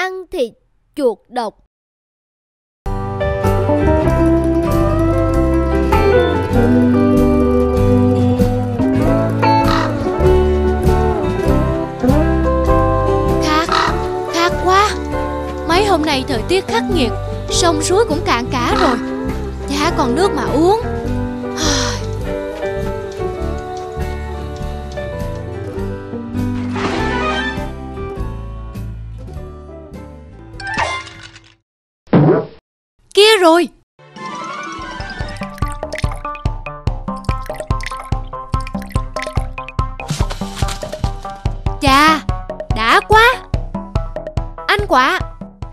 ăn thịt chuột độc. Khát quá. Mấy hôm nay thời tiết khắc nghiệt, sông suối cũng cạn cả rồi, chả còn nước mà uống. Kia rồi. Chà, đã quá. Anh Quạ,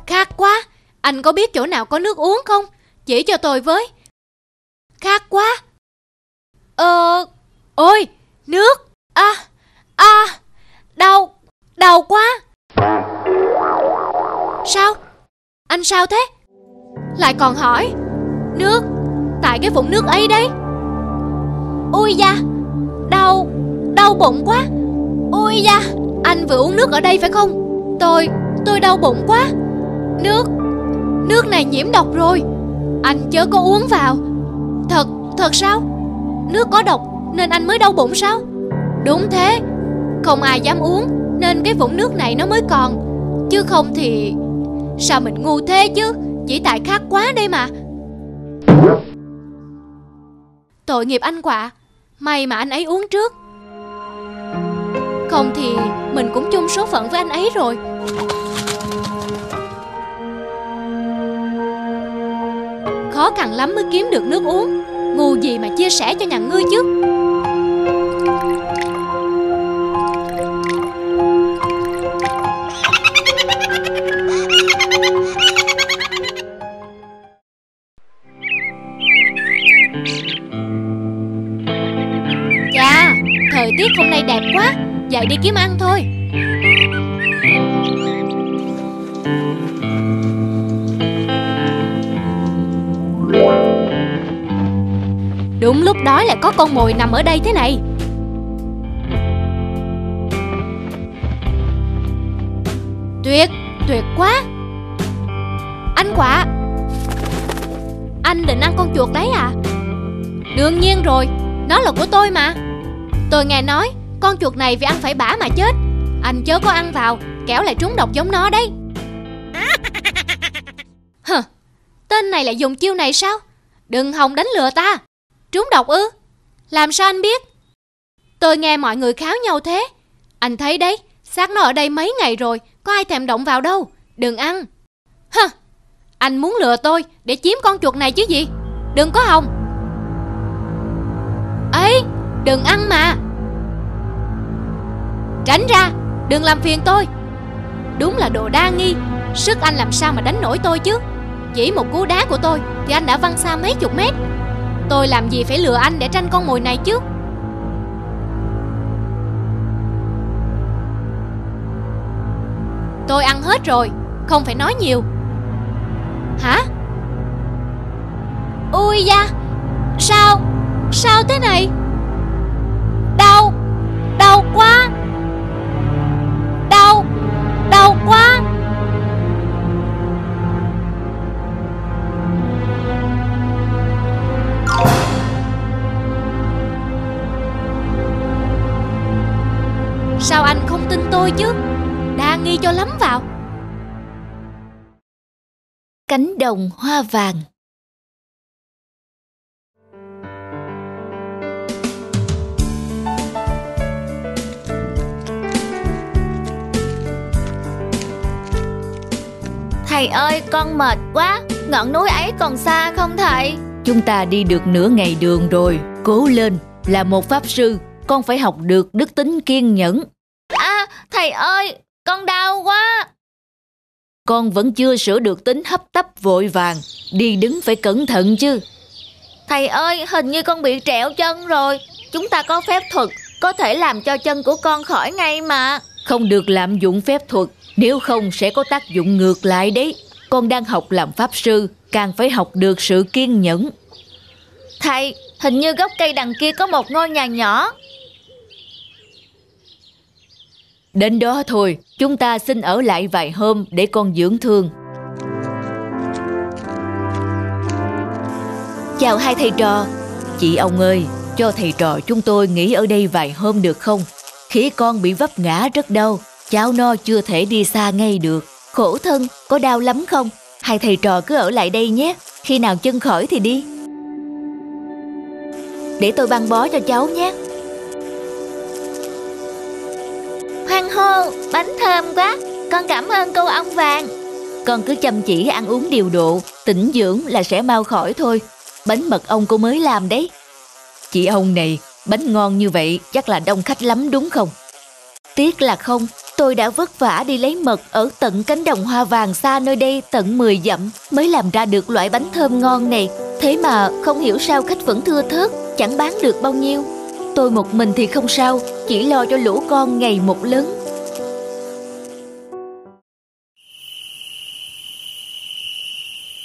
khát quá. Anh có biết chỗ nào có nước uống không? Chỉ cho tôi với. Khát quá. Ôi, nước. Đau quá. Sao? Anh sao thế? Lại còn hỏi nước tại cái vũng nước ấy đấy. Ui da, đau bụng quá. Ui da, anh vừa uống nước ở đây phải không? Tôi đau bụng quá. Nước này nhiễm độc rồi, anh chớ có uống vào. Thật sao? Nước có độc nên anh mới đau bụng sao? Đúng thế, không ai dám uống nên cái vũng nước này nó mới còn, chứ không thì sao mình ngu thế chứ? Chỉ tại khát quá đây mà. Tội nghiệp anh Quạ. May mà anh ấy uống trước, không thì mình cũng chung số phận với anh ấy rồi. Khó khăn lắm mới kiếm được nước uống, ngu gì mà chia sẻ cho nhà ngươi chứ. Thời tiết hôm nay đẹp quá, dậy đi kiếm ăn thôi. Đúng lúc đó lại có con mồi nằm ở đây thế này. Tuyệt quá. Anh Quạ, anh định ăn con chuột đấy à? Đương nhiên rồi, nó là của tôi mà. Tôi nghe nói con chuột này vì ăn phải bã mà chết. Anh chớ có ăn vào, kẻo lại trúng độc giống nó đấy. Hừ, tên này lại dùng chiêu này sao? Đừng hòng đánh lừa ta. Trúng độc ư? Làm sao anh biết? Tôi nghe mọi người kháo nhau thế. Anh thấy đấy, xác nó ở đây mấy ngày rồi, có ai thèm động vào đâu. Đừng ăn. Hừ, anh muốn lừa tôi để chiếm con chuột này chứ gì. Đừng có hòng. Ấy, đừng ăn mà. Tránh ra, đừng làm phiền tôi. Đúng là đồ đa nghi. Sức anh làm sao mà đánh nổi tôi chứ. Chỉ một cú đá của tôi thì anh đã văng xa mấy chục mét. Tôi làm gì phải lừa anh để tranh con mồi này chứ. Tôi ăn hết rồi, không phải nói nhiều. Hả? Ui da, sao thế này? Đau quá. Đau quá. Sao anh không tin tôi chứ? Đa nghi cho lắm vào. Cánh đồng hoa vàng. Thầy ơi, con mệt quá. Ngọn núi ấy còn xa không thầy? Chúng ta đi được nửa ngày đường rồi. Cố lên, là một pháp sư, con phải học được đức tính kiên nhẫn. Thầy ơi, con đau quá. Con vẫn chưa sửa được tính hấp tấp vội vàng. Đi đứng phải cẩn thận chứ. Thầy ơi, hình như con bị trẹo chân rồi. Chúng ta có phép thuật, có thể làm cho chân của con khỏi ngay mà. Không được lạm dụng phép thuật, nếu không sẽ có tác dụng ngược lại đấy. Con đang học làm pháp sư, càng phải học được sự kiên nhẫn. Thầy, hình như gốc cây đằng kia có một ngôi nhà nhỏ. Đến đó thôi, chúng ta xin ở lại vài hôm để con dưỡng thương. Chào hai thầy trò. Chị ông ơi, cho thầy trò chúng tôi nghỉ ở đây vài hôm được không? Khỉ con bị vấp ngã rất đau, cháu nó chưa thể đi xa ngay được. Khổ thân, có đau lắm không? Hai thầy trò cứ ở lại đây nhé, khi nào chân khỏi thì đi. Để tôi băng bó cho cháu nhé. Hoan hô, bánh thơm quá. Con cảm ơn cô ông vàng. Con cứ chăm chỉ ăn uống điều độ, tĩnh dưỡng là sẽ mau khỏi thôi. Bánh mật ong cô mới làm đấy. Chị ông này, bánh ngon như vậy chắc là đông khách lắm đúng không? Tiếc là không, tôi đã vất vả đi lấy mật ở tận cánh đồng hoa vàng xa nơi đây tận 10 dặm mới làm ra được loại bánh thơm ngon này. Thế mà không hiểu sao khách vẫn thưa thớt, chẳng bán được bao nhiêu. Tôi một mình thì không sao, chỉ lo cho lũ con ngày một lớn.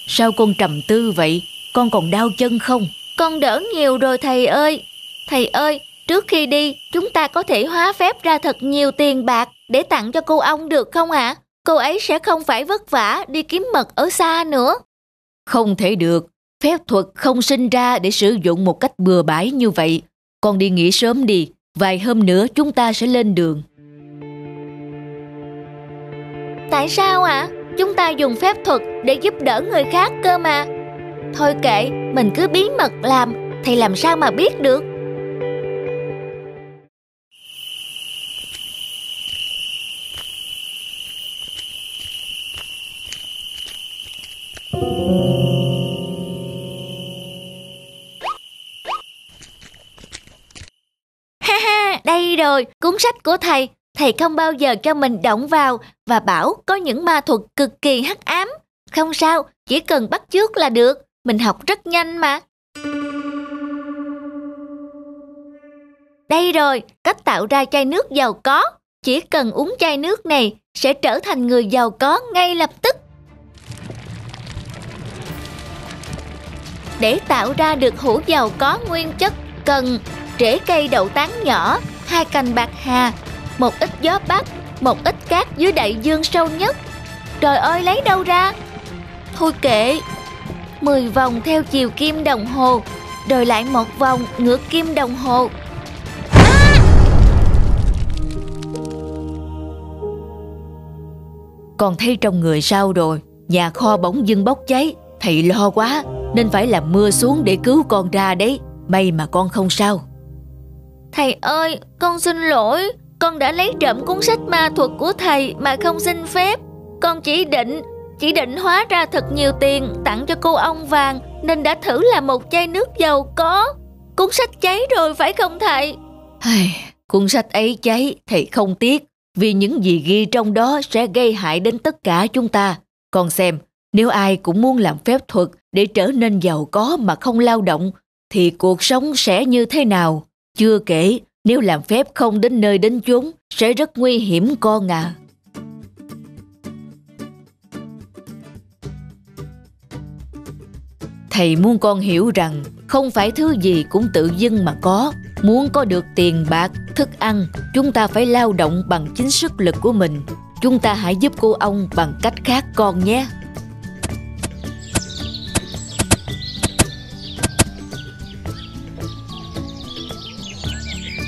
Sao con trầm tư vậy? Con còn đau chân không? Con đỡ nhiều rồi thầy ơi. Thầy ơi, trước khi đi, chúng ta có thể hóa phép ra thật nhiều tiền bạc để tặng cho cô ông được không ạ? Cô ấy sẽ không phải vất vả đi kiếm mật ở xa nữa. Không thể được. Phép thuật không sinh ra để sử dụng một cách bừa bãi như vậy. Con đi nghỉ sớm đi. Vài hôm nữa chúng ta sẽ lên đường. Tại sao ạ? Chúng ta dùng phép thuật để giúp đỡ người khác cơ mà. Thôi kệ, mình cứ bí mật làm. Thầy làm sao mà biết được? Ha ha, đây rồi, cuốn sách của thầy. Thầy không bao giờ cho mình động vào và bảo có những ma thuật cực kỳ hắc ám. Không sao, chỉ cần bắt chước là được. Mình học rất nhanh mà. Đây rồi, cách tạo ra chai nước giàu có. Chỉ cần uống chai nước này sẽ trở thành người giàu có ngay lập tức. Để tạo ra được hũ giàu có nguyên chất cần rễ cây đậu tán nhỏ, 2 cành bạc hà, một ít gió bắc, một ít cát dưới đại dương sâu nhất. Trời ơi, lấy đâu ra? Thôi kệ. 10 vòng theo chiều kim đồng hồ, rồi lại một vòng ngược kim đồng hồ. À! Con thấy trong người sao rồi? Nhà kho bỗng dưng bốc cháy. Thầy lo quá nên phải làm mưa xuống để cứu con ra đấy. May mà con không sao. Thầy ơi, con xin lỗi. Con đã lấy trộm cuốn sách ma thuật của thầy mà không xin phép. Con chỉ định hóa ra thật nhiều tiền tặng cho cô ông vàng nên đã thử làm một chai nước giàu có. Cuốn sách cháy rồi phải không thầy? Cuốn sách ấy cháy thầy không tiếc, vì những gì ghi trong đó sẽ gây hại đến tất cả chúng ta. Con xem, nếu ai cũng muốn làm phép thuật để trở nên giàu có mà không lao động thì cuộc sống sẽ như thế nào? Chưa kể, nếu làm phép không đến nơi đến chốn sẽ rất nguy hiểm con à. Thầy muốn con hiểu rằng không phải thứ gì cũng tự dưng mà có. Muốn có được tiền bạc, thức ăn, chúng ta phải lao động bằng chính sức lực của mình. Chúng ta hãy giúp cô ông bằng cách khác con nhé.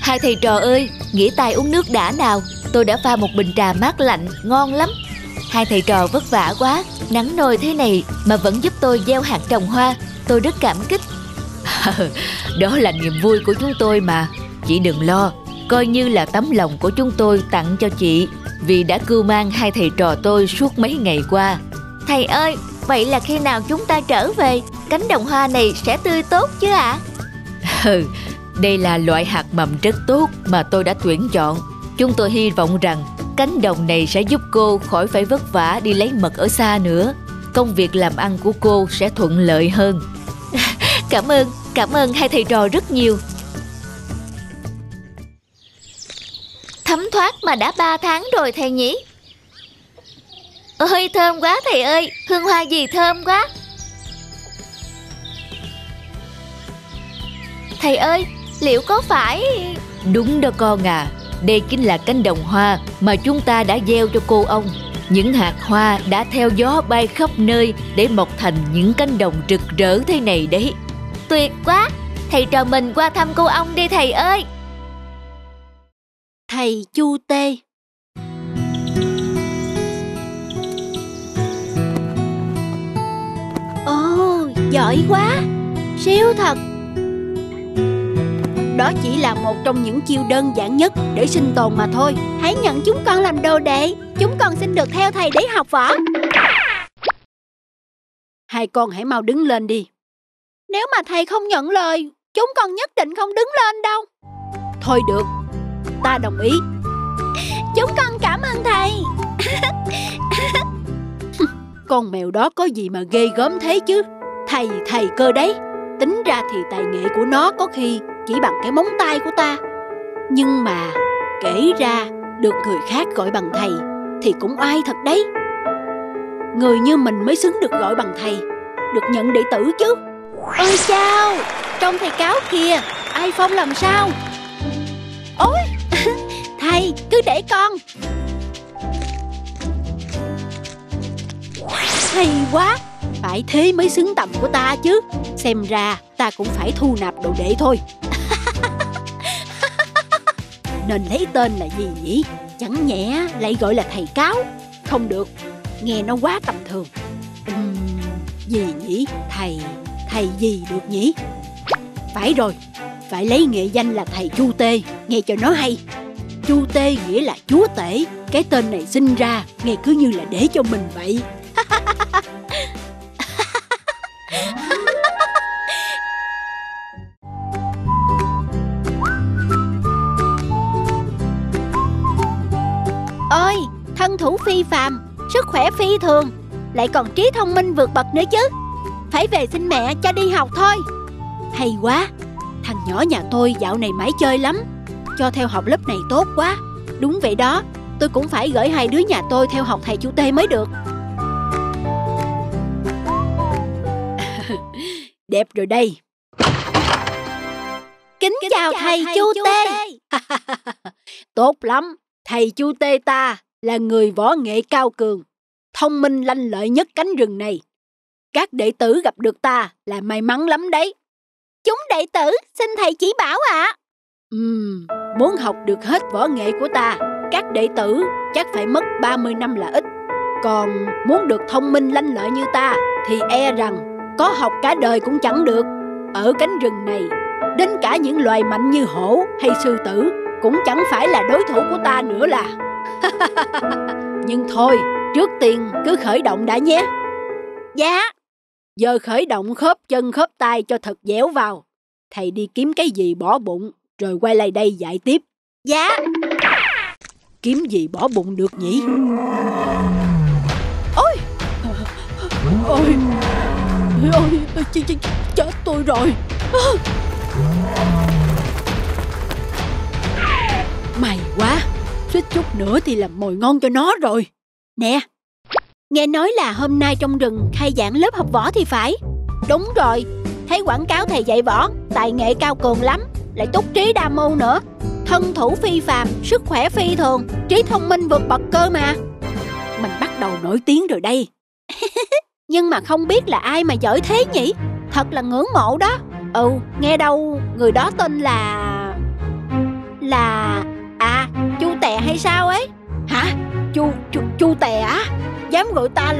Hai thầy trò ơi, nghỉ tay uống nước đã nào. Tôi đã pha một bình trà mát lạnh, ngon lắm. Hai thầy trò vất vả quá, nắng nôi thế này mà vẫn giúp tôi gieo hạt trồng hoa. Tôi rất cảm kích. Đó là niềm vui của chúng tôi mà. Chị đừng lo, coi như là tấm lòng của chúng tôi tặng cho chị, vì đã cưu mang hai thầy trò tôi suốt mấy ngày qua. Thầy ơi, vậy là khi nào chúng ta trở về, cánh đồng hoa này sẽ tươi tốt chứ ạ? Đây là loại hạt mầm rất tốt mà tôi đã tuyển chọn. Chúng tôi hy vọng rằng cánh đồng này sẽ giúp cô khỏi phải vất vả đi lấy mật ở xa nữa. Công việc làm ăn của cô sẽ thuận lợi hơn. Cảm ơn hai thầy trò rất nhiều. Thấm thoát mà đã 3 tháng rồi thầy nhỉ? Ôi thơm quá thầy ơi, hương hoa gì thơm quá. Thầy ơi, liệu có phải... Đúng đó con à. Đây chính là cánh đồng hoa mà chúng ta đã gieo cho cô ông. Những hạt hoa đã theo gió bay khắp nơi để mọc thành những cánh đồng rực rỡ thế này đấy. Tuyệt quá! Thầy trò mình qua thăm cô ông đi thầy ơi! Thầy Chu Tê. Ồ, giỏi quá! Siêu thật! Đó chỉ là một trong những chiêu đơn giản nhất để sinh tồn mà thôi. Hãy nhận chúng con làm đồ đệ. Chúng con xin được theo thầy để học võ. Hai con hãy mau đứng lên đi. Nếu mà thầy không nhận lời, chúng con nhất định không đứng lên đâu. Thôi được, ta đồng ý. Chúng con cảm ơn thầy. Con mèo đó có gì mà ghê gớm thế chứ? Thầy cơ đấy. Tính ra thì tài nghệ của nó có khi chỉ bằng cái móng tay của ta. Nhưng mà kể ra được người khác gọi bằng thầy thì cũng oai thật đấy. Người như mình mới xứng được gọi bằng thầy, được nhận đệ tử chứ. Ôi chao, trông thầy cáo kìa, ai phong làm sao? Ôi, thầy cứ để con. Hay quá, phải thế mới xứng tầm của ta chứ. Xem ra ta cũng phải thu nạp đồ đệ thôi. Nên lấy tên là gì nhỉ? Chẳng nhẽ lại gọi là thầy cáo. Không được, nghe nó quá tầm thường. Gì nhỉ? Thầy gì được nhỉ? Phải rồi, phải lấy nghệ danh là thầy Chu Tê, nghe cho nó hay. Chu Tê nghĩa là chúa tể. Cái tên này sinh ra nghe cứ như là để cho mình vậy. Ôi, thân thủ phi phàm, sức khỏe phi thường, lại còn trí thông minh vượt bậc nữa chứ. Phải về xin mẹ cho đi học thôi. Hay quá, thằng nhỏ nhà tôi dạo này mãi chơi lắm. Cho theo học lớp này tốt quá. Đúng vậy đó, tôi cũng phải gửi hai đứa nhà tôi theo học thầy Chu Tê mới được. Đẹp rồi đây. Kính chào thầy Chu Tê. Tốt lắm, thầy Chu Tê ta là người võ nghệ cao cường, thông minh lanh lợi nhất cánh rừng này. Các đệ tử gặp được ta là may mắn lắm đấy. Chúng đệ tử xin thầy chỉ bảo ạ. Muốn học được hết võ nghệ của ta, các đệ tử chắc phải mất 30 năm là ít. Còn muốn được thông minh lanh lợi như ta thì e rằng có học cả đời cũng chẳng được. Ở cánh rừng này, đến cả những loài mạnh như hổ hay sư tử cũng chẳng phải là đối thủ của ta nữa là. Nhưng thôi, trước tiên cứ khởi động đã nhé. Dạ. Giờ khởi động khớp chân khớp tay cho thật dẻo vào. Thầy đi kiếm cái gì bỏ bụng rồi quay lại đây dạy tiếp. Dạ. Kiếm gì bỏ bụng được nhỉ? Ôi! Ôi! Ôi! Chết tôi rồi! May quá! Suýt chút nữa thì làm mồi ngon cho nó rồi. Nè! Nghe nói là hôm nay trong rừng khai giảng lớp học võ thì phải. Đúng rồi, thấy quảng cáo thầy dạy võ, tài nghệ cao cường lắm, lại túc trí đa môn nữa. Thân thủ phi phàm, sức khỏe phi thường, trí thông minh vượt bậc cơ mà. Mình bắt đầu nổi tiếng rồi đây. Nhưng mà không biết là ai mà giỏi thế nhỉ? Thật là ngưỡng mộ đó. Ừ, nghe đâu người đó tên là... À, Chu Tè hay sao ấy? Hả? Chu Tè á? Dám gọi ta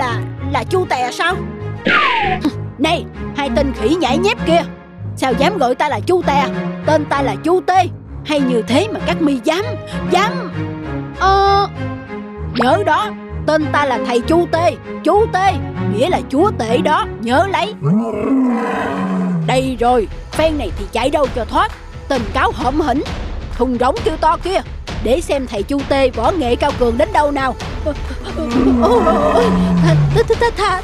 là Chu Tè sao? Này, hai tên khỉ nhãi nhép kia, sao dám gọi ta là Chu Tè? Tên ta là Chu Tê. Hay như thế mà các mi dám. Nhớ đó, tên ta là thầy Chu Tê. Chu Tê nghĩa là chúa tể đó, nhớ lấy. Đây rồi, phen này thì chạy đâu cho thoát. Tên cáo hổm hỉnh, thùng rỗng kêu to kia, để xem thầy Chu Tê võ nghệ cao cường đến đâu nào.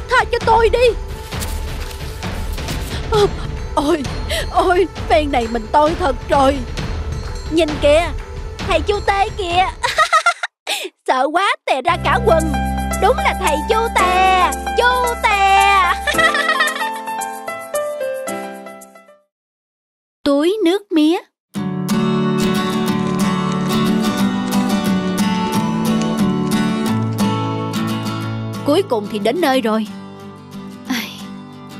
Tha cho tôi đi. Ôi, phen này mình tôi thật rồi. Nhìn kìa, thầy Chu Tê kìa. Sợ quá, tè ra cả quần. Đúng là thầy Chu Tè. Chu Tè. Túi nước mía. Cuối cùng thì đến nơi rồi.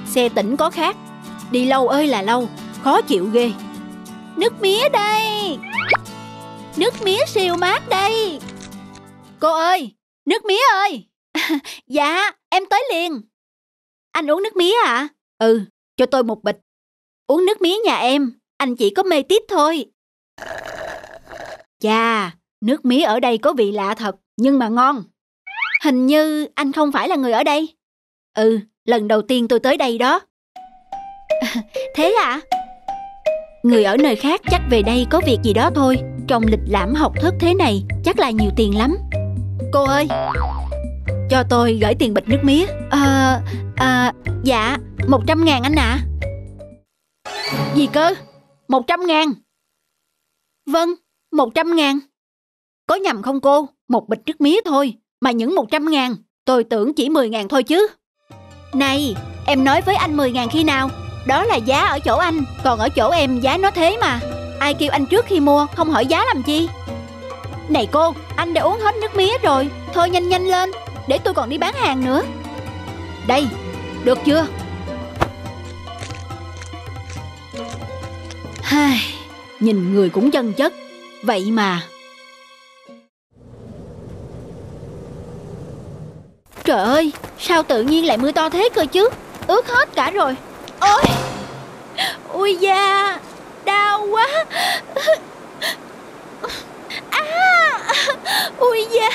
Xe tỉnh có khác, đi lâu ơi là lâu, khó chịu ghê. Nước mía đây, nước mía siêu mát đây. Cô ơi, nước mía ơi. Dạ, em tới liền. Anh uống nước mía à? Ừ, cho tôi một bịch. Uống nước mía nhà em, anh chỉ có mê tít thôi. Chà, nước mía ở đây có vị lạ thật, nhưng mà ngon. Hình như anh không phải là người ở đây. Ừ, lần đầu tiên tôi tới đây đó. Thế à? Người ở nơi khác chắc về đây có việc gì đó thôi. Trong lịch lãm học thức thế này chắc là nhiều tiền lắm. Cô ơi, cho tôi gửi tiền bịch nước mía. Dạ, 100.000 anh ạ. Gì cơ? 100.000? Vâng, 100.000. Có nhầm không cô? Một bịch nước mía thôi, mà những 100.000. Tôi tưởng chỉ 10.000 thôi chứ. Này, em nói với anh 10.000 khi nào? Đó là giá ở chỗ anh, còn ở chỗ em giá nó thế mà. Ai kêu anh trước khi mua không hỏi giá làm chi? Này cô, anh đã uống hết nước mía rồi. Thôi nhanh nhanh lên, để tôi còn đi bán hàng nữa. Đây, được chưa? Nhìn người cũng chân chất. Vậy mà. Trời ơi, sao tự nhiên lại mưa to thế cơ chứ? Ướt hết cả rồi. Ôi, ui da, đau quá. Ui da,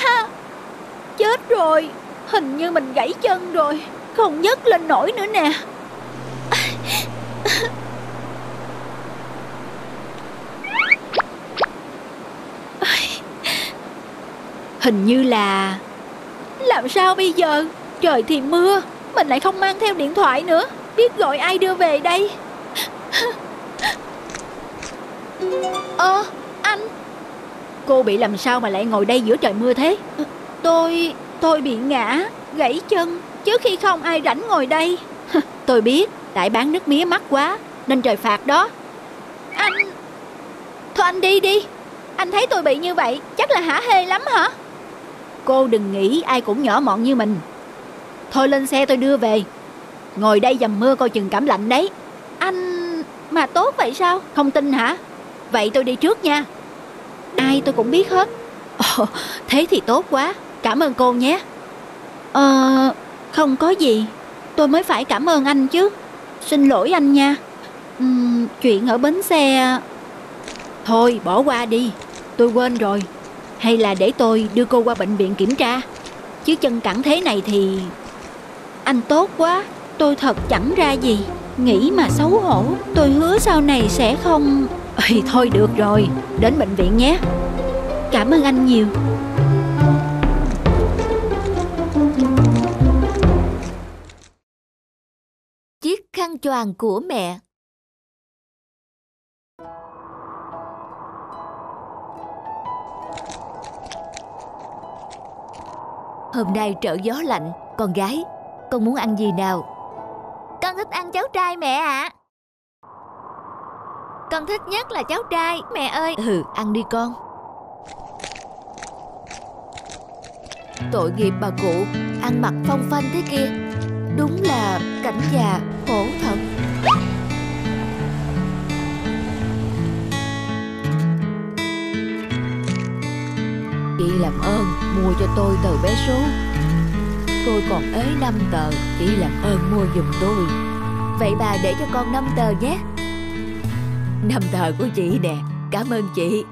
chết rồi. Hình như mình gãy chân rồi, không nhấc lên nổi nữa nè. Hình như là... Làm sao bây giờ? Trời thì mưa, mình lại không mang theo điện thoại nữa. Biết gọi ai đưa về đây? Anh. Cô bị làm sao mà lại ngồi đây giữa trời mưa thế? Tôi bị ngã, gãy chân, chứ khi không ai rảnh ngồi đây. Tôi biết, tại bán nước mía mắc quá nên trời phạt đó. Anh. Thôi anh đi đi. Anh thấy tôi bị như vậy chắc là hả hê lắm hả? Cô đừng nghĩ ai cũng nhỏ mọn như mình. Thôi lên xe tôi đưa về. Ngồi đây dầm mưa coi chừng cảm lạnh đấy. Anh mà tốt vậy sao? Không tin hả? Vậy tôi đi trước nha. Ai tôi cũng biết hết. Ồ, thế thì tốt quá. Cảm ơn cô nhé. Không có gì. Tôi mới phải cảm ơn anh chứ. Xin lỗi anh nha. Chuyện ở bến xe... Thôi bỏ qua đi. Tôi quên rồi. Hay là để tôi đưa cô qua bệnh viện kiểm tra. Chứ chân cẳng thế này thì... Anh tốt quá. Tôi thật chẳng ra gì. Nghĩ mà xấu hổ. Tôi hứa sau này sẽ không... Ê, thôi được rồi. Đến bệnh viện nhé. Cảm ơn anh nhiều. Chiếc khăn choàng của mẹ. Hôm nay trở gió lạnh, con gái, con muốn ăn gì nào? Con thích ăn cháo trai mẹ ạ. Con thích nhất là cháo trai mẹ ơi. Ừ, ăn đi con. Tội nghiệp bà cụ, ăn mặc phong phanh thế kia. Đúng là cảnh già khổ thật. Chị làm ơn mua cho tôi tờ vé số. Tôi còn ế 5 tờ. Chị làm ơn mua giùm tôi. Vậy bà để cho con 5 tờ nhé. 5 tờ của chị nè. Cảm ơn chị.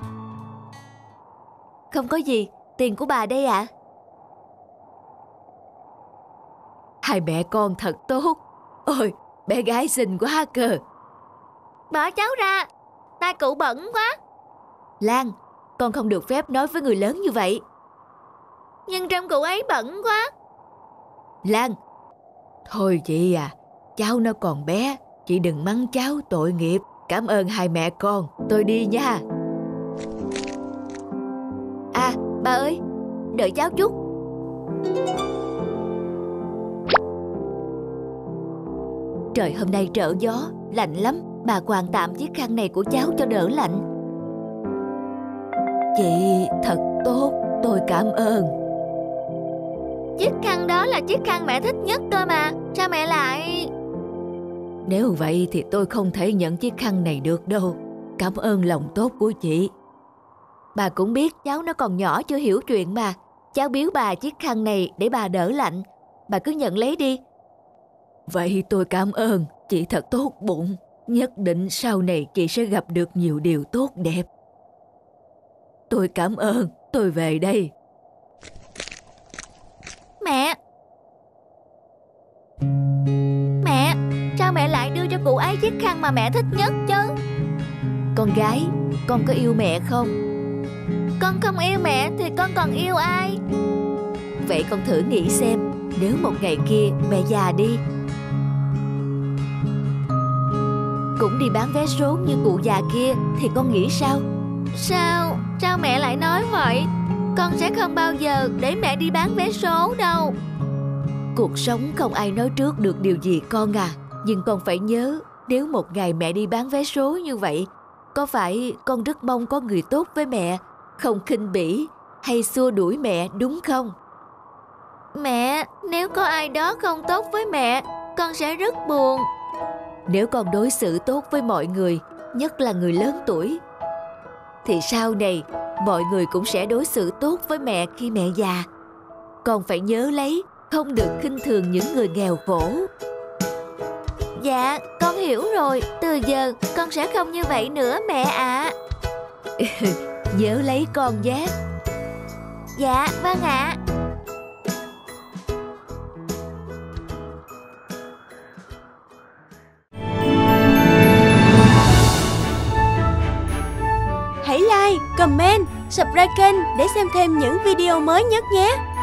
Không có gì. Tiền của bà đây ạ. Hai mẹ con thật tốt. Ôi, bé gái xinh quá cơ. Bỏ cháu ra, tay cụ bẩn quá. Lan, con không được phép nói với người lớn như vậy. Nhưng trong cụ ấy bẩn quá. Lan. Thôi chị à, cháu nó còn bé. Chị đừng mắng cháu tội nghiệp. Cảm ơn hai mẹ con. Tôi đi nha. À, ba ơi, đợi cháu chút. Trời hôm nay trở gió, lạnh lắm. Bà quàng tạm chiếc khăn này của cháu cho đỡ lạnh. Chị thật tốt, tôi cảm ơn. Chiếc khăn đó là chiếc khăn mẹ thích nhất tôi mà. Sao mẹ lại... Nếu vậy thì tôi không thể nhận chiếc khăn này được đâu. Cảm ơn lòng tốt của chị. Bà cũng biết cháu nó còn nhỏ chưa hiểu chuyện mà. Cháu biếu bà chiếc khăn này để bà đỡ lạnh. Bà cứ nhận lấy đi. Vậy tôi cảm ơn. Chị thật tốt bụng. Nhất định sau này chị sẽ gặp được nhiều điều tốt đẹp. Tôi cảm ơn. Tôi về đây. Mẹ! Mẹ! Sao mẹ lại đưa cho cụ ấy chiếc khăn mà mẹ thích nhất chứ? Con gái, con có yêu mẹ không? Con không yêu mẹ thì con còn yêu ai? Vậy con thử nghĩ xem, nếu một ngày kia mẹ già đi, cũng đi bán vé số như cụ già kia, thì con nghĩ sao? Sao? Sao mẹ lại nói vậy? Con sẽ không bao giờ để mẹ đi bán vé số đâu. Cuộc sống không ai nói trước được điều gì con à. Nhưng con phải nhớ, nếu một ngày mẹ đi bán vé số như vậy, có phải con rất mong có người tốt với mẹ, không khinh bỉ hay xua đuổi mẹ đúng không? Mẹ, nếu có ai đó không tốt với mẹ, con sẽ rất buồn. Nếu con đối xử tốt với mọi người, nhất là người lớn tuổi, thì sau này mọi người cũng sẽ đối xử tốt với mẹ khi mẹ già. Con phải nhớ lấy, không được khinh thường những người nghèo khổ. Dạ, con hiểu rồi. Từ giờ con sẽ không như vậy nữa mẹ ạ. Nhớ lấy con nhé. Dạ, vâng ạ. Hãy like, comment, subscribe kênh để xem thêm những video mới nhất nhé.